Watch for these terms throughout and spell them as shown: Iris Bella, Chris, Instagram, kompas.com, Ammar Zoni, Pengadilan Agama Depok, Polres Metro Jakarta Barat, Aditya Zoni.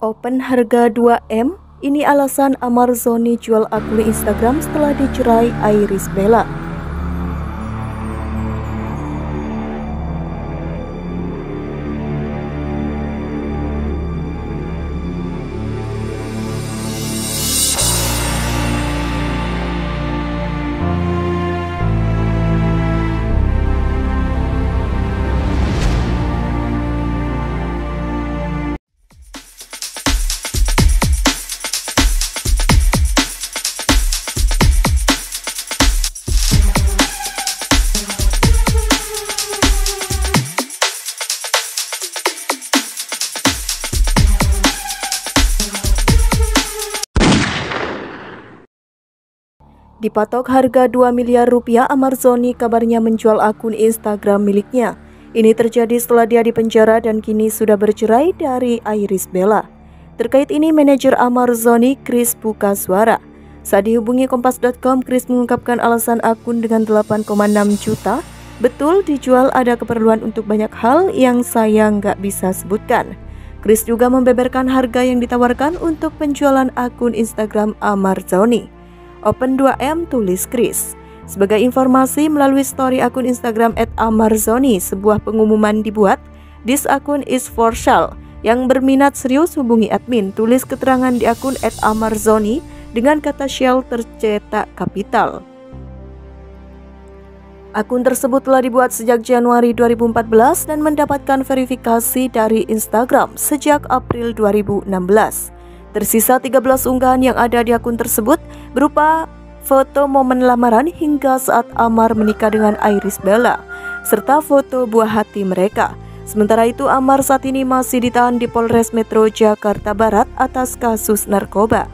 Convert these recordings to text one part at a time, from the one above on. Open harga 2M, ini alasan Ammar Zoni jual akun Instagram setelah dicerai Iris Bella. Dipatok harga 2 miliar rupiah, Ammar Zoni kabarnya menjual akun Instagram miliknya. Ini terjadi setelah dia dipenjara dan kini sudah bercerai dari Iris Bella. Terkait ini, manajer Ammar Zoni, Chris, buka suara. Saat dihubungi kompas.com, Chris mengungkapkan alasan akun dengan 8,6 juta. Betul, dijual ada keperluan untuk banyak hal yang saya nggak bisa sebutkan. Chris juga membeberkan harga yang ditawarkan untuk penjualan akun Instagram Ammar Zoni. Open 2M, tulis Chris. Sebagai informasi, melalui story akun Instagram @ammarzoni, sebuah pengumuman dibuat. This akun is for sale. Yang berminat serius hubungi admin. Tulis keterangan di akun @ammarzoni dengan kata sale tercetak kapital. Akun tersebut telah dibuat sejak Januari 2014 dan mendapatkan verifikasi dari Instagram sejak April 2016. Tersisa 13 unggahan yang ada di akun tersebut berupa foto momen lamaran hingga saat Ammar menikah dengan Iris Bella, serta foto buah hati mereka. Sementara itu, Ammar saat ini masih ditahan di Polres Metro Jakarta Barat atas kasus narkoba.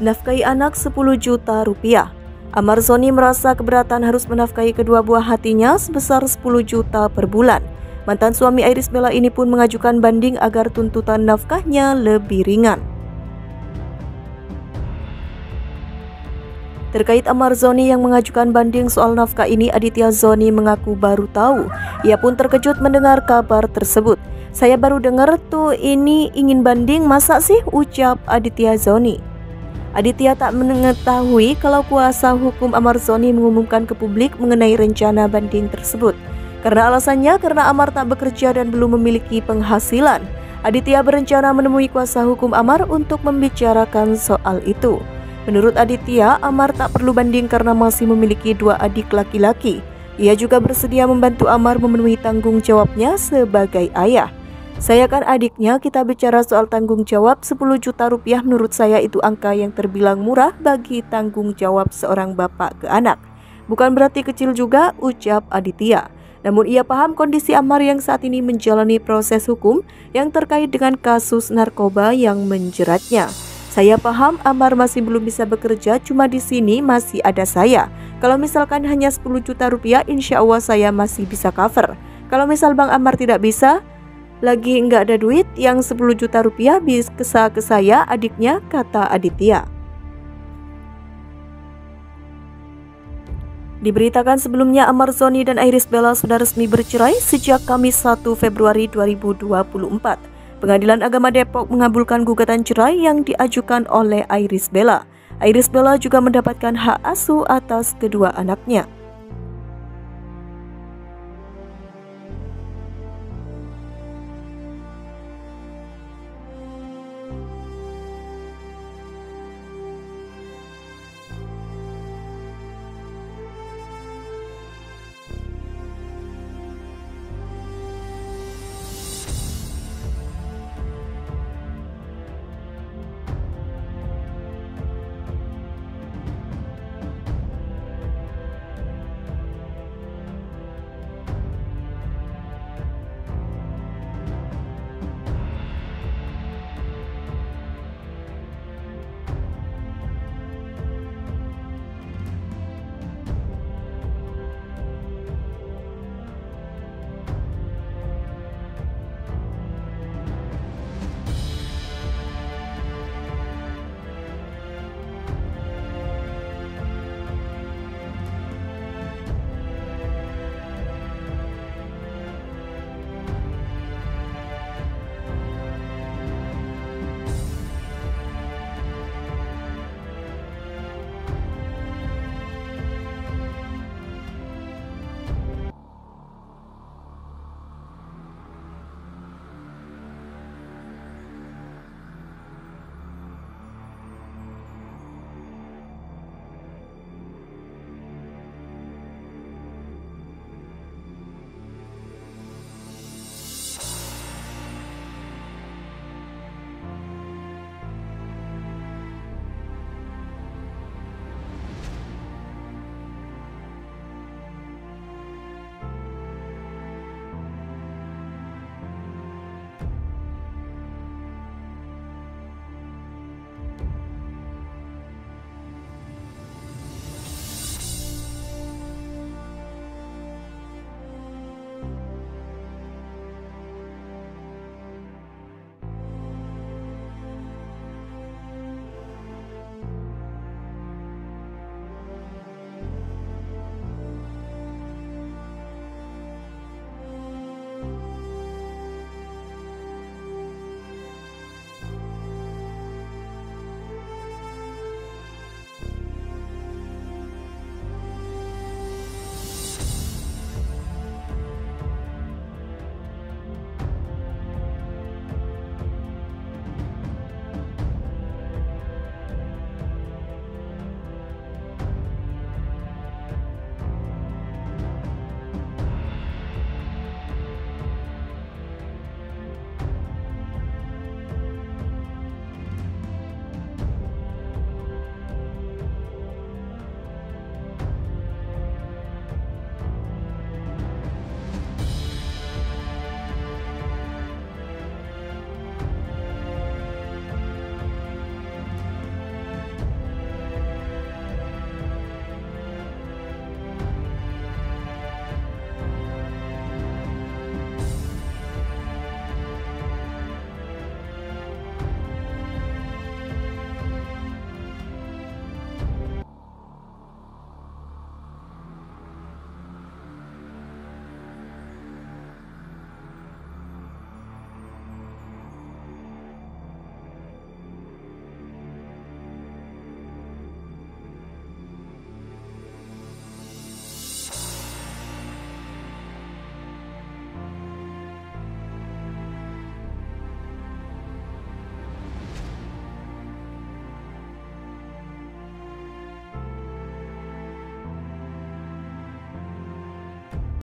Nafkahi anak 10 juta rupiah. Ammar Zoni merasa keberatan harus menafkahi kedua buah hatinya sebesar 10 juta per bulan. Mantan suami Iris Bella ini pun mengajukan banding agar tuntutan nafkahnya lebih ringan. Terkait Ammar Zoni yang mengajukan banding soal nafkah ini, Aditya Zoni mengaku baru tahu. Ia pun terkejut mendengar kabar tersebut. Saya baru dengar tuh ini ingin banding, masa sih, ucap Aditya Zoni. Aditya tak mengetahui kalau kuasa hukum Ammar Zoni mengumumkan ke publik mengenai rencana banding tersebut. Karena Ammar tak bekerja dan belum memiliki penghasilan, Aditya berencana menemui kuasa hukum Ammar untuk membicarakan soal itu. Menurut Aditya, Ammar tak perlu banding karena masih memiliki 2 adik laki-laki. Ia juga bersedia membantu Ammar memenuhi tanggung jawabnya sebagai ayah. Saya kan adiknya, kita bicara soal tanggung jawab. 10 juta rupiah menurut saya itu angka yang terbilang murah bagi tanggung jawab seorang bapak ke anak. Bukan berarti kecil juga, ucap Aditya. Namun ia paham kondisi Ammar yang saat ini menjalani proses hukum yang terkait dengan kasus narkoba yang menjeratnya. Saya paham Ammar masih belum bisa bekerja, cuma di sini masih ada saya. Kalau misalkan hanya 10 juta rupiah, insya Allah saya masih bisa cover. Kalau misal Bang Ammar tidak bisa, lagi nggak ada duit, yang 10 juta rupiah bisa ke saya adiknya, kata Aditya. Diberitakan sebelumnya, Ammar Zoni dan Iris Bella sudah resmi bercerai sejak Kamis 1 Februari 2024. Pengadilan Agama Depok mengabulkan gugatan cerai yang diajukan oleh Iris Bella. Iris Bella juga mendapatkan hak asuh atas kedua anaknya.